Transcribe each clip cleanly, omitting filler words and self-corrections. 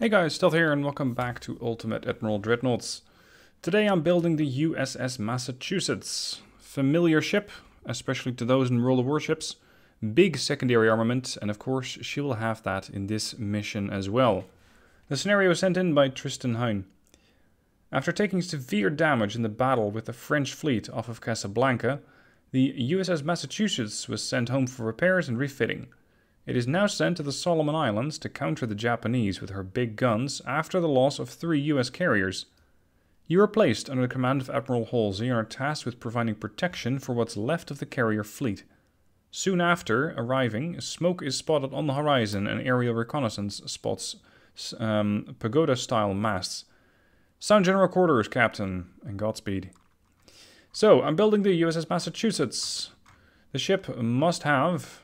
Hey guys, Stealth here and welcome back to Ultimate Admiral Dreadnoughts. Today I'm building the USS Massachusetts. Familiar ship, especially to those in World of Warships. Big secondary armament, and of course she will have that in this mission as well. The scenario sent in by Tristen Huynh. After taking severe damage in the battle with the French fleet off of Casablanca, the USS Massachusetts was sent home for repairs and refitting. It is now sent to the Solomon Islands to counter the Japanese with her big guns after the loss of 3 US carriers. You are placed under the command of Admiral Halsey and are tasked with providing protection for what's left of the carrier fleet. Soon after arriving, smoke is spotted on the horizon and aerial reconnaissance spots pagoda-style masts. Sound general quarters, Captain, and Godspeed. So, I'm building the USS Massachusetts. The ship must have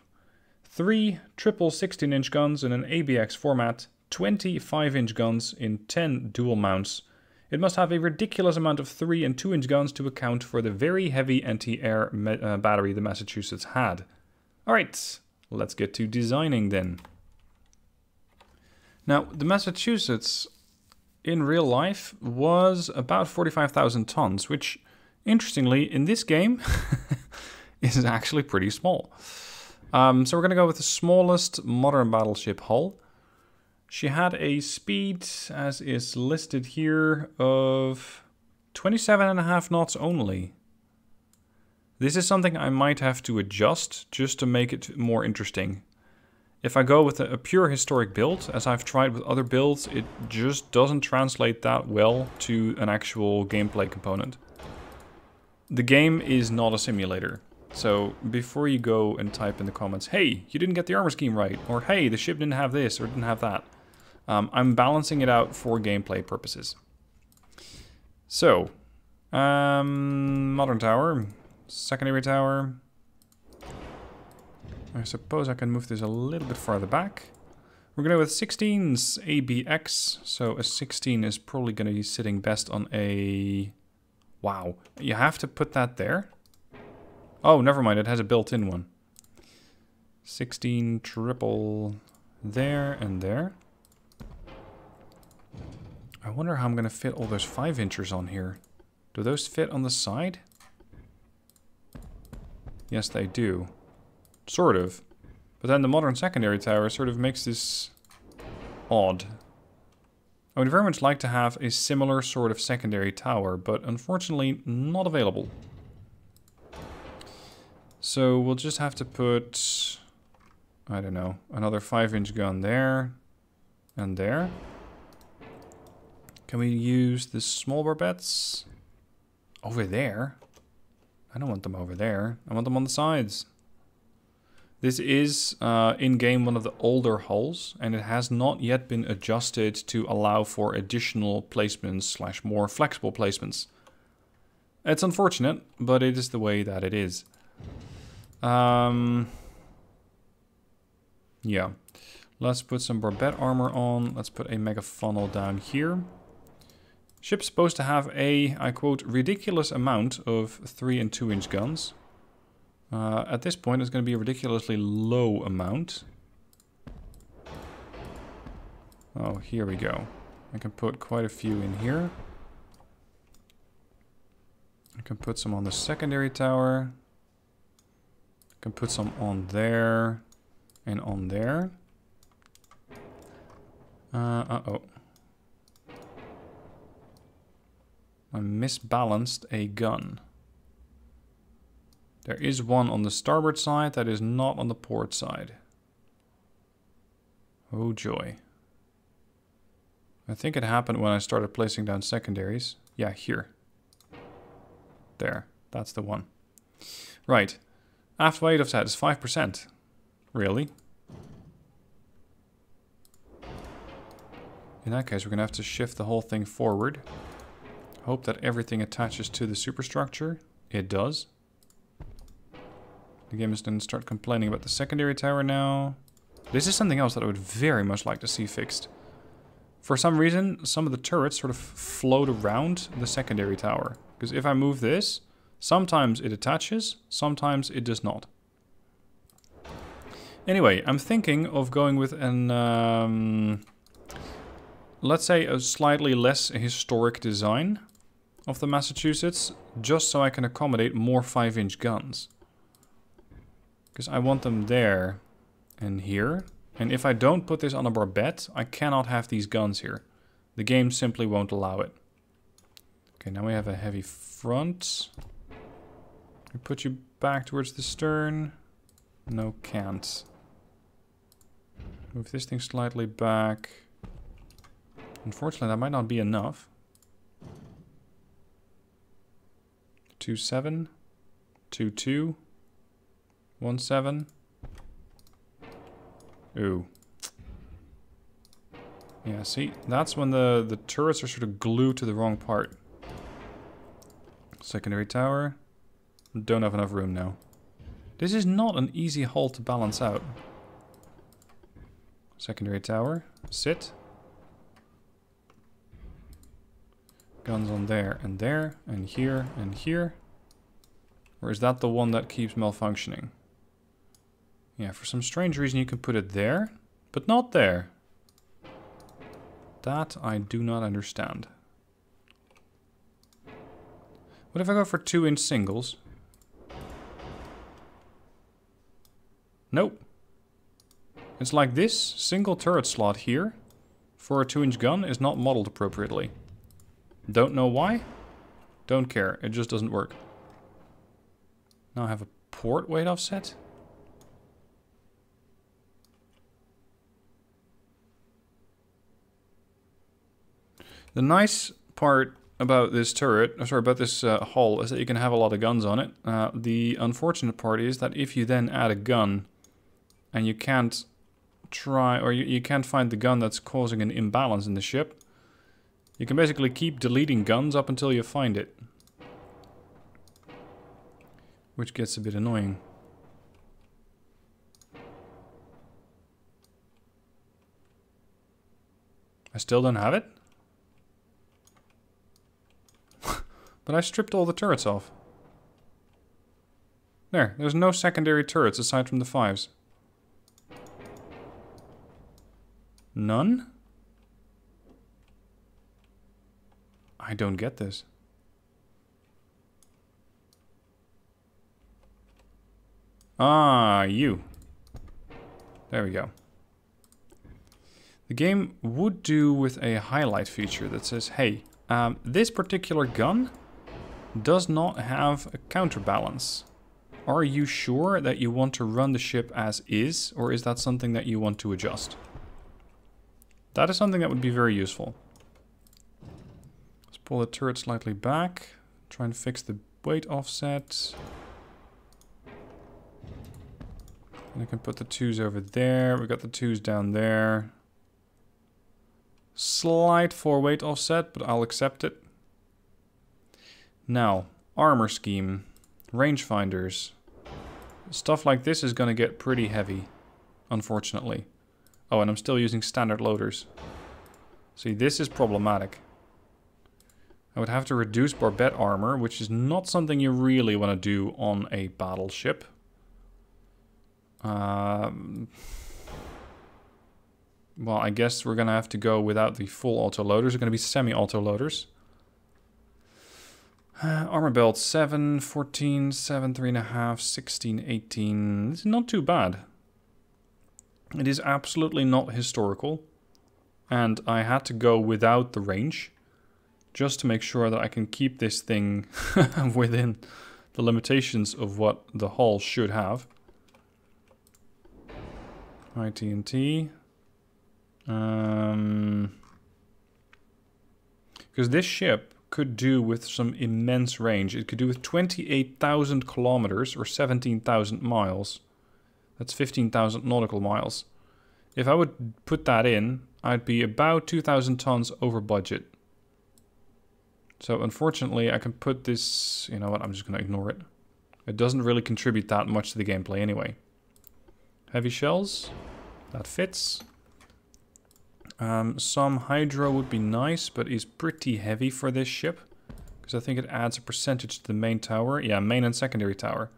3 triple 16-inch guns in an ABX format, 20 5-inch guns in 10 dual mounts. It must have a ridiculous amount of 3 and 2-inch guns to account for the very heavy anti-air battery the Massachusetts had. Alright, let's get to designing then. Now, the Massachusetts in real life was about 45,000 tons, which, interestingly, in this game is actually pretty small. So we're going to go with the smallest modern battleship hull. She had a speed, as is listed here, of 27.5 knots only. This is something I might have to adjust just to make it more interesting. If I go with a pure historic build, as I've tried with other builds, it just doesn't translate that well to an actual gameplay component. The game is not a simulator. So, before you go and type in the comments, hey, you didn't get the armor scheme right, or hey, the ship didn't have this, or didn't have that. I'm balancing it out for gameplay purposes. So, modern tower, secondary tower. I suppose I can move this a little bit farther back. We're going to go with 16s ABX, so a 16 is probably going to be sitting best on a... Wow, you have to put that there? Oh, never mind, it has a built-in one. 16 triple there and there. I wonder how I'm going to fit all those 5-inchers on here. Do those fit on the side? Yes, they do. Sort of. But then the modern secondary tower sort of makes this odd. I would very much like to have a similar sort of secondary tower, but unfortunately not available. So we'll just have to put, I don't know, another 5-inch gun there and there. Can we use the small barbettes over there? I don't want them over there. I want them on the sides. This is in-game one of the older hulls, and it has not yet been adjusted to allow for additional placements / more flexible placements. It's unfortunate, but it is the way that it is. Yeah, let's put some barbette armor on. Let's put a mega funnel down here. Ship's supposed to have a, I quote, ridiculous amount of 3 and 2-inch guns. At this point, it's going to be a ridiculously low amount. Oh, here we go. I can put quite a few in here. I can put some on the secondary tower. Can put some on there and on there. Uh-oh. I misbalanced a gun. There is one on the starboard side that is not on the port side. Oh joy. I think it happened when I started placing down secondaries. Yeah, here. There. That's the one. Right. Aft weight of that is 5%. Really? In that case, we're going to have to shift the whole thing forward. Hope that everything attaches to the superstructure. It does. The game is going to start complaining about the secondary tower now. This is something else that I would very much like to see fixed. For some reason, some of the turrets sort of float around the secondary tower. Because if I move this... Sometimes it attaches, sometimes it does not. Anyway, I'm thinking of going with an let's say a slightly less historic design of the Massachusetts, just so I can accommodate more 5-inch guns. Because I want them there and here. And if I don't put this on a barbette, I cannot have these guns here. The game simply won't allow it. Okay, now we have a heavy front. We put you back towards the stern. No, can't. Move this thing slightly back. Unfortunately, that might not be enough. 2-7. 2-2. 1-7. Ooh. Yeah, see, that's when the turrets are sort of glued to the wrong part. Secondary tower. Don't have enough room now. This is not an easy hull to balance out. Secondary tower. Sit. Guns on there and there and here and here. Or is that the one that keeps malfunctioning? Yeah, for some strange reason you can put it there, but not there. That I do not understand. What if I go for 2-inch singles? Nope. It's like this single turret slot here for a 2-inch gun is not modeled appropriately. Don't know why. Don't care. It just doesn't work. Now I have a port weight offset. The nice part about this turret, sorry, about this hull, is that you can have a lot of guns on it. The unfortunate part is that if you then add a gun and you can't try, or you can't find the gun that's causing an imbalance in the ship, you can basically keep deleting guns up until you find it. Which gets a bit annoying. I still don't have it? But I stripped all the turrets off. There, there's no secondary turrets aside from the 5s. None? I don't get this. Ah, you. There we go. The game would do with a highlight feature that says, hey, this particular gun does not have a counterbalance. Are you sure that you want to run the ship as is, or is that something that you want to adjust? That is something that would be very useful. Let's pull the turret slightly back, try and fix the weight offset. And I can put the 2s over there. We got the 2s down there. Slight 4-weight offset, but I'll accept it. Now, armor scheme, rangefinders. Stuff like this is going to get pretty heavy, unfortunately. Oh, and I'm still using standard loaders. See, this is problematic. I would have to reduce barbette armor, which is not something you really want to do on a battleship. Well, I guess we're going to have to go without the full autoloaders. They're going to be semi-autoloaders. Armor belt 7, 14, 7, 3.5, 16, 18. It's not too bad. It is absolutely not historical. And I had to go without the range just to make sure that I can keep this thing within the limitations of what the hull should have. High TNT. Because this ship could do with some immense range. It could do with 28,000 kilometers or 17,000 miles. That's 15,000 nautical miles. If I would put that in, I'd be about 2,000 tons over budget. So unfortunately, I can put this... You know what? I'm just going to ignore it. It doesn't really contribute that much to the gameplay anyway. Heavy shells. That fits. Some hydro would be nice, but is pretty heavy for this ship. Because I think it adds a percentage to the main tower. Yeah, main and secondary tower.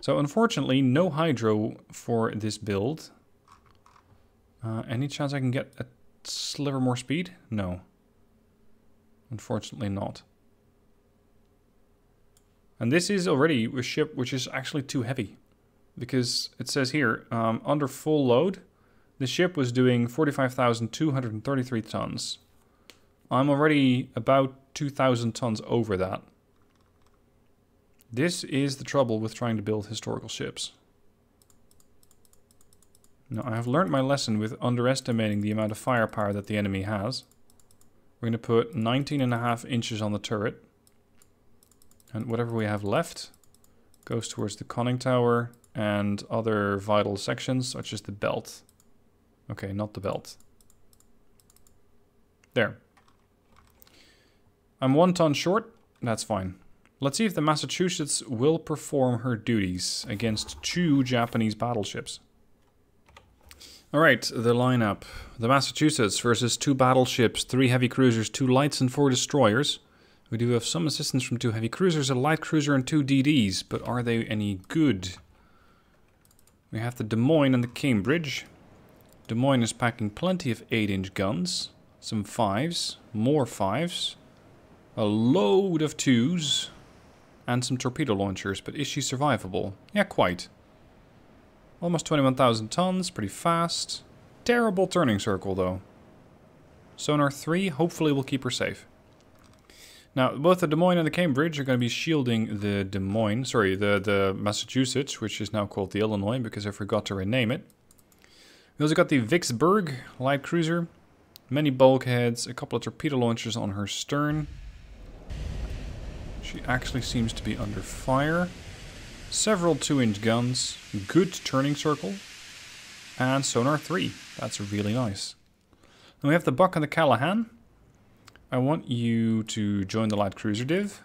So unfortunately, no hydro for this build. Any chance I can get a sliver more speed? No. Unfortunately not. And this is already a ship which is actually too heavy. Because it says here, under full load, the ship was doing 45,233 tons. I'm already about 2,000 tons over that. This is the trouble with trying to build historical ships. Now, I have learned my lesson with underestimating the amount of firepower that the enemy has. We're going to put 19.5 inches on the turret. And whatever we have left goes towards the conning tower and other vital sections, such as the belt. Okay, not the belt. There. I'm 1 ton short. That's fine. Let's see if the Massachusetts will perform her duties against 2 Japanese battleships. Alright, the lineup. The Massachusetts versus 2 battleships, 3 heavy cruisers, 2 lights and 4 destroyers. We do have some assistance from 2 heavy cruisers, a light cruiser and 2 DDs, but are they any good? We have the Des Moines and the Cambridge. Des Moines is packing plenty of 8-inch guns, some 5s, more 5s, a load of 2s, and some torpedo launchers, but is she survivable? Yeah, quite. Almost 21,000 tons, pretty fast. Terrible turning circle, though. Sonar 3 hopefully will keep her safe. Now, both the Des Moines and the Cambridge are going to be shielding the Des Moines, sorry, the Massachusetts, which is now called the Illinois because I forgot to rename it. We also got the Vicksburg light cruiser, many bulkheads, a couple of torpedo launchers on her stern. She actually seems to be under fire. Several 2-inch guns, good turning circle, and sonar 3. That's really nice. And we have the Buck and the Callaghan. I want you to join the light cruiser div.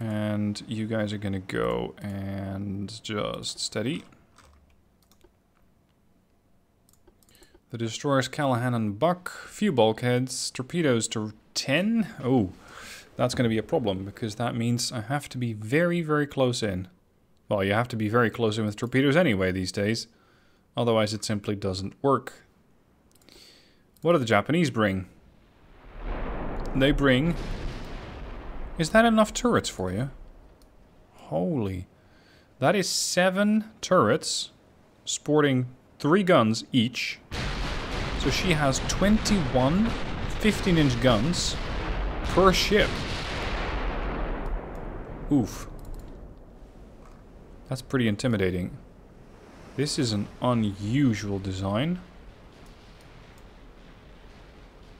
And you guys are gonna go and just steady. The destroyers Callaghan and Buck, few bulkheads, torpedoes to 10. Oh. That's going to be a problem, because that means I have to be very, very close in. Well, you have to be very close in with torpedoes anyway these days. Otherwise it simply doesn't work. What do the Japanese bring? They bring... Is that enough turrets for you? Holy... That is 7 turrets, sporting 3 guns each. So she has 21 15-inch guns per ship. Oof. That's pretty intimidating. This is an unusual design.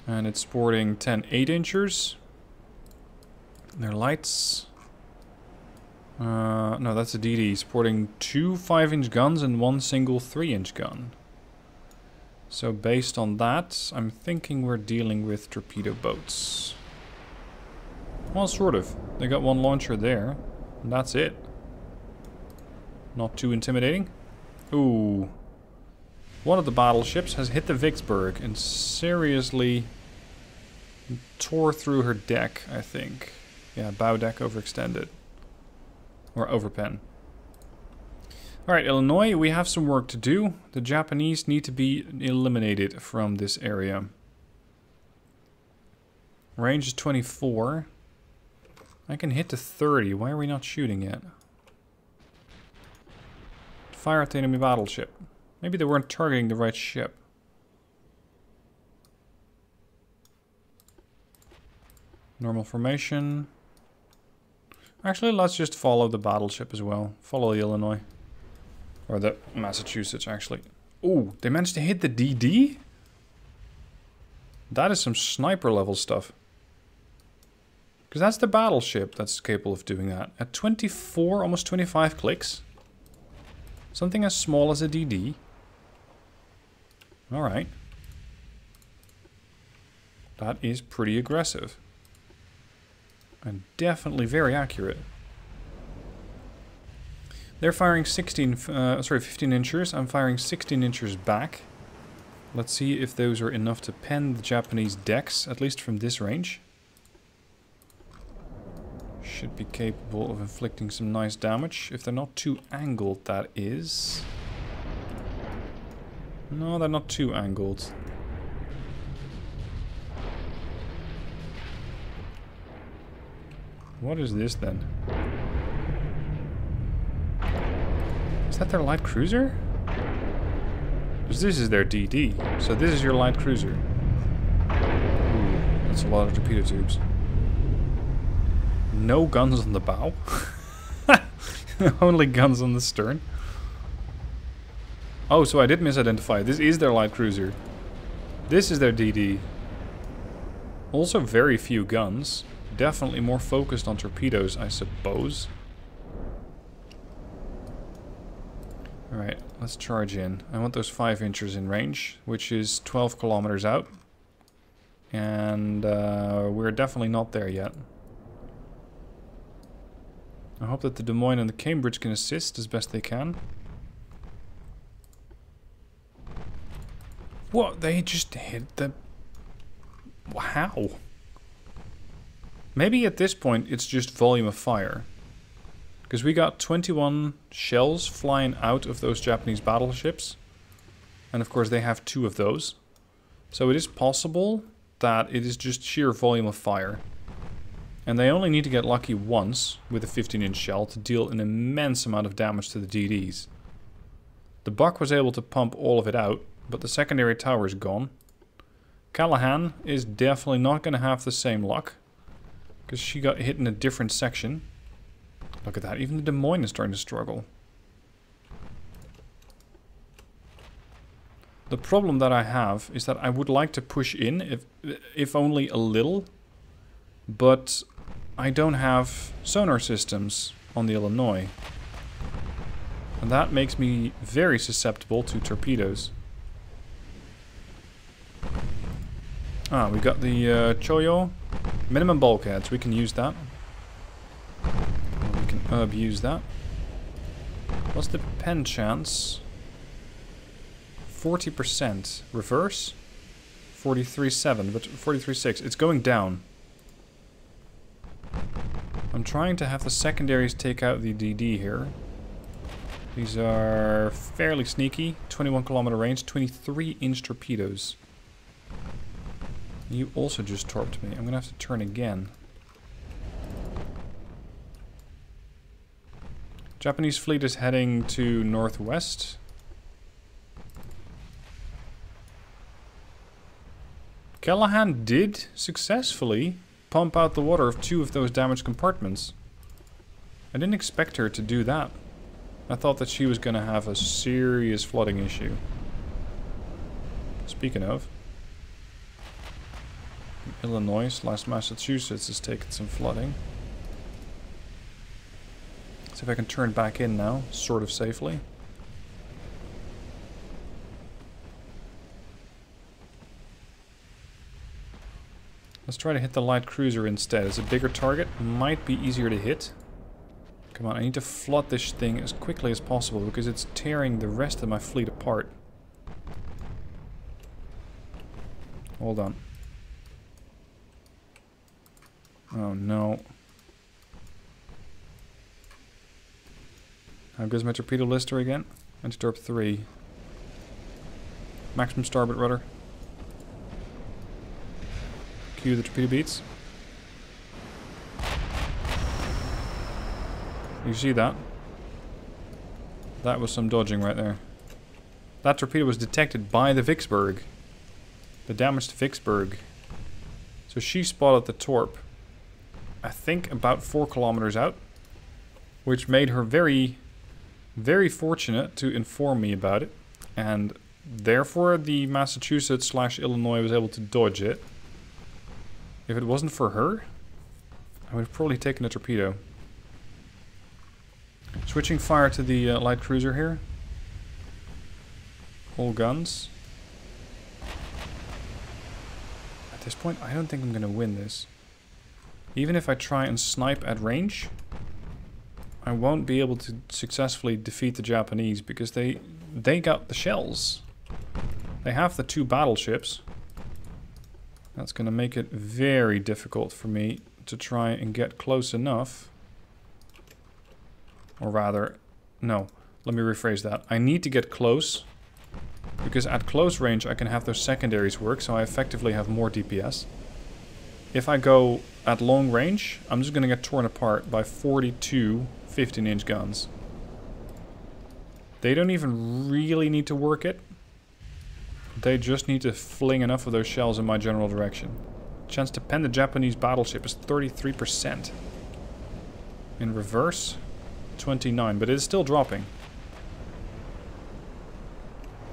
And it's sporting 10 8-inchers. Their lights. No, that's a DD. Sporting 2 5-inch guns and 1 single 3-inch gun. So based on that, I'm thinking we're dealing with torpedo boats. Well, sort of. They got 1 launcher there, and that's it. Not too intimidating. Ooh. One of the battleships has hit the Vicksburg and seriously tore through her deck, I think. Yeah, bow deck overextended. Or overpen. Alright, Illinois, we have some work to do. The Japanese need to be eliminated from this area. Range is 24. I can hit to 30. Why are we not shooting yet? Fire at the enemy battleship. Maybe they weren't targeting the right ship. Normal formation. Actually, let's just follow the battleship as well. Follow the Illinois. Or the Massachusetts, actually. Ooh, they managed to hit the DD? That is some sniper level stuff. Because that's the battleship that's capable of doing that. At 24, almost 25 clicks. Something as small as a DD. Alright. That is pretty aggressive. And definitely very accurate. They're firing 15 inchers. I'm firing 16 inchers back. Let's see if those are enough to pen the Japanese decks, at least from this range. Should be capable of inflicting some nice damage. If they're not too angled, that is. No, they're not too angled. What is this then? Is that their light cruiser? Because this is their DD. So this is your light cruiser. Ooh, that's a lot of torpedo tubes. No guns on the bow. Only guns on the stern. Oh, so I did misidentify. This is their light cruiser. This is their DD. Also very few guns. Definitely more focused on torpedoes, I suppose. Alright, let's charge in. I want those 5 inches in range, which is 12 kilometers out. And we're definitely not there yet. I hope that the Des Moines and the Cambridge can assist as best they can. What? They just hit the... How? Maybe at this point it's just volume of fire. Because we got 21 shells flying out of those Japanese battleships. And of course they have 2 of those. So it is possible that it is just sheer volume of fire. And they only need to get lucky once with a 15-inch shell to deal an immense amount of damage to the DDs. The Buck was able to pump all of it out, but the secondary tower is gone. Callaghan is definitely not going to have the same luck. Because she got hit in a different section. Look at that, even the Des Moines is starting to struggle. The problem that I have is that I would like to push in, if only a little. But I don't have sonar systems on the Illinois. And that makes me very susceptible to torpedoes. Ah, we got the Choyo. Minimum bulkheads, we can use that. We can abuse that. What's the pen chance? 40%. Reverse? 43.7, but 43.6. It's going down. I'm trying to have the secondaries take out the DD here. These are fairly sneaky. 21 kilometer range, 23-inch torpedoes. You also just torped me. I'm gonna have to turn again. Japanese fleet is heading to northwest. Callaghan did successfully pump out the water of 2 of those damaged compartments. I didn't expect her to do that. I thought that she was gonna have a serious flooding issue. Speaking of... Illinois / Massachusetts has taken some flooding. Let's see if I can turn back in now, sort of safely. Let's try to hit the light cruiser instead. It's a bigger target, might be easier to hit. Come on, I need to flood this thing as quickly as possible because it's tearing the rest of my fleet apart. Hold on. Oh no. How goes my torpedo lister again? Anti-torp 3. Maximum starboard rudder. Cue the torpedo beats. You see that? That was some dodging right there. That torpedo was detected by the Vicksburg. The damaged Vicksburg. So she spotted the torp. I think about 4 kilometers out, which made her very, very fortunate to inform me about it, and therefore the Massachusetts / Illinois was able to dodge it. If it wasn't for her, I would have probably taken a torpedo. Switching fire to the light cruiser here. All guns. At this point, I don't think I'm going to win this. Even if I try and snipe at range, I won't be able to successfully defeat the Japanese because they got the shells. They have the 2 battleships. That's going to make it very difficult for me to try and get close enough. Or rather, no, let me rephrase that. I need to get close because at close range I can have those secondaries work, so I effectively have more DPS. If I go at long range, I'm just going to get torn apart by 42 15-inch guns. They don't even really need to work it. They just need to fling enough of those shells in my general direction. Chance to pen the Japanese battleship is 33%. In reverse, 29, but it's still dropping.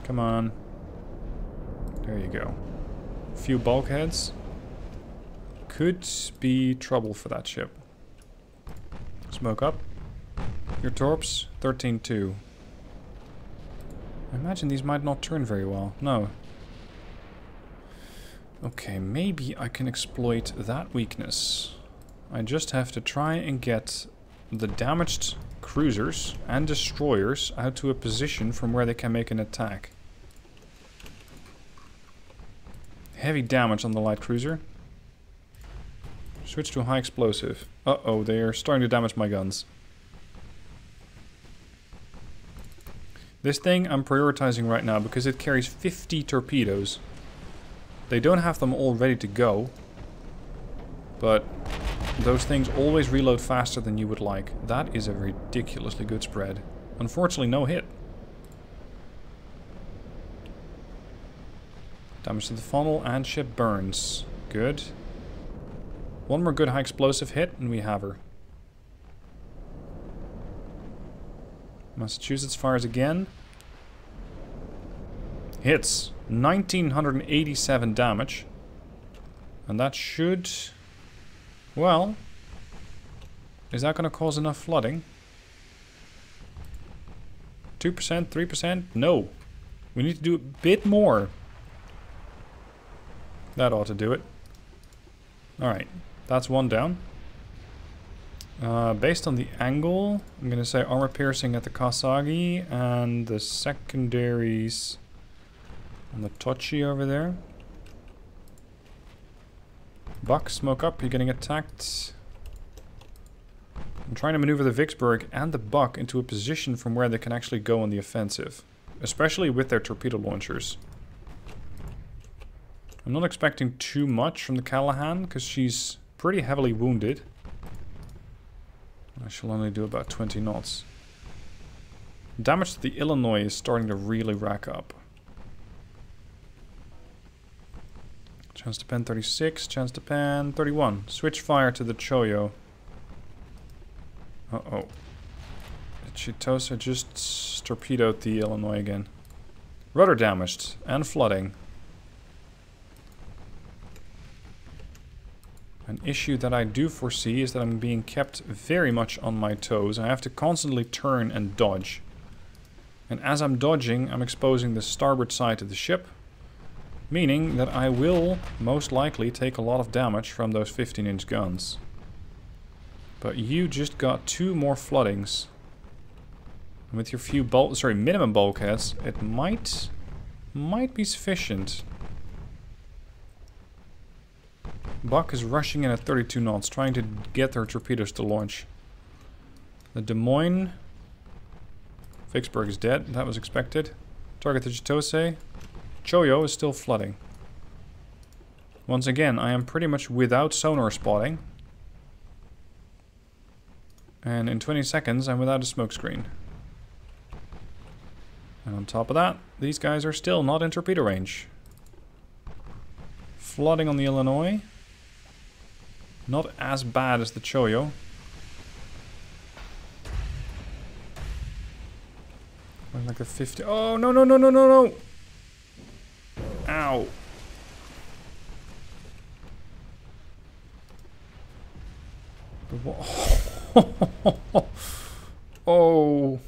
Come on. There you go. A few bulkheads. Could be trouble for that ship. Smoke up. Your torps, 13-2. I imagine these might not turn very well. No. Okay, maybe I can exploit that weakness. I just have to try and get the damaged cruisers and destroyers out to a position from where they can make an attack. Heavy damage on the light cruiser. Switch to high explosive. Uh-oh, they are starting to damage my guns. This thing I'm prioritizing right now because it carries 50 torpedoes. They don't have them all ready to go, but those things always reload faster than you would like. That is a ridiculously good spread. Unfortunately, no hit. Damage to the funnel and ship burns. Good. One more good high explosive hit and we have her. Massachusetts fires again. Hits. 1987 damage. And that should... well, is that going to cause enough flooding? 2%, 3%? No. We need to do a bit more. That ought to do it. Alright, that's one down. Based on the angle, I'm going to say armor piercing at the Kasagi and the secondaries on the Tochi over there. Buck, smoke up, you're getting attacked. I'm trying to maneuver the Vicksburg and the Buck into a position from where they can actually go on the offensive. Especially with their torpedo launchers. I'm not expecting too much from the Callaghan, because she's pretty heavily wounded. I shall only do about 20 knots. Damage to the Illinois is starting to really rack up. Chance to pen 36, chance to pen 31. Switch fire to the Choyo. Uh-oh. The Chitose just torpedoed the Illinois again. Rudder damaged and flooding. An issue that I do foresee is that I'm being kept very much on my toes. I have to constantly turn and dodge. And as I'm dodging, I'm exposing the starboard side of the ship. Meaning that I will most likely take a lot of damage from those 15-inch guns. But you just got two more floodings. And with your few minimum bulkheads, it might be sufficient. Buck is rushing in at 32 knots, trying to get their torpedoes to launch. The Des Moines. Vicksburg is dead, that was expected. Target the Chitose. Choyo is still flooding. Once again, I am pretty much without sonar spotting. And in 20 seconds, I'm without a smoke screen. And on top of that, these guys are still not in torpedo range. Flooding on the Illinois. Not as bad as the Choyo. Like the 50. Oh, no, no, no, no, no, no! Ow. Oh.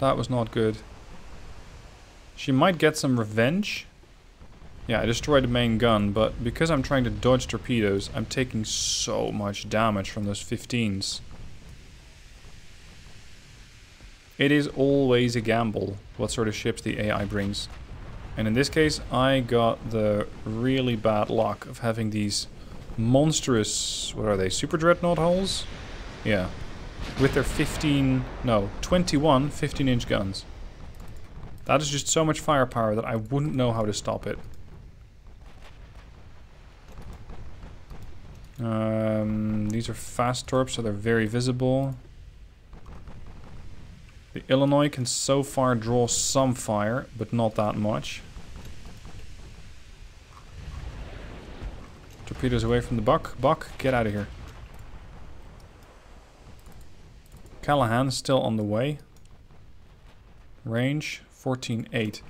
That was not good. She might get some revenge. Yeah, I destroyed the main gun, but because I'm trying to dodge torpedoes, I'm taking so much damage from those 15s. It is always a gamble what sort of ships the AI brings. And in this case, I got the really bad luck of having these monstrous, what are they, super dreadnought hulls? Yeah. With their 21 15-inch guns. That is just so much firepower that I wouldn't know how to stop it. These are fast torps, so they're very visible. The Illinois can so far draw some fire, but not that much. Torpedoes away from the Buck. Buck, get out of here. Callaghan still on the way. Range 14.8.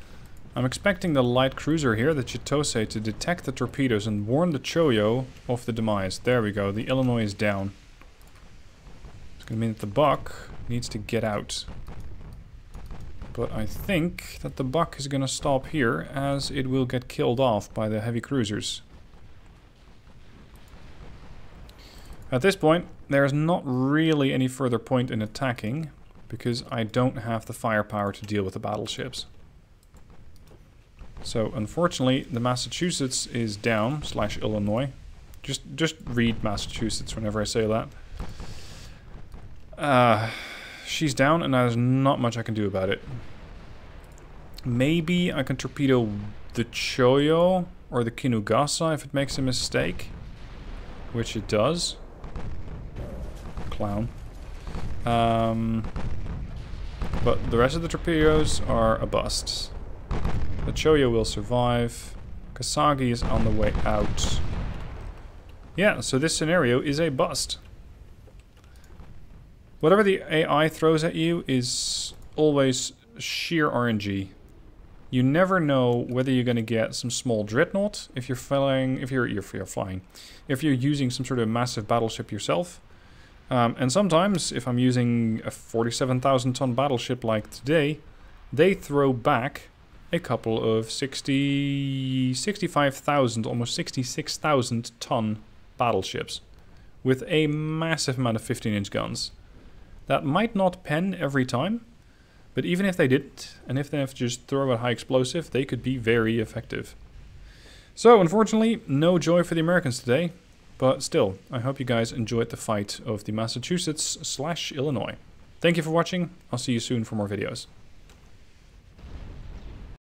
I'm expecting the light cruiser here, the Chitose, to detect the torpedoes and warn the Choyo of the demise. There we go, the Illinois is down. It's going to mean that the Buck needs to get out. But I think that the Buck is going to stop here, as it will get killed off by the heavy cruisers. At this point, there is not really any further point in attacking, because I don't have the firepower to deal with the battleships. So, unfortunately, the Massachusetts is down, / Illinois. Just read Massachusetts whenever I say that. She's down, and there's not much I can do about it. Maybe I can torpedo the Choyo or the Kinugasa if it makes a mistake. Which it does. Clown. But the rest of the torpedoes are a bust. The Choyo will survive. Kasagi is on the way out. Yeah, so this scenario is a bust. Whatever the AI throws at you is always sheer RNG. You never know whether you're going to get some small dreadnought if you're using some sort of massive battleship yourself. And sometimes, if I'm using a 47,000-ton battleship like today, they throw back a couple of 65,000, almost 66,000-ton battleships with a massive amount of 15-inch guns. That might not pen every time, but even if they didn't, and if they have to just throw a high explosive, they could be very effective. So, unfortunately, no joy for the Americans today. But still, I hope you guys enjoyed the fight of the Massachusetts / Illinois. Thank you for watching. I'll see you soon for more videos.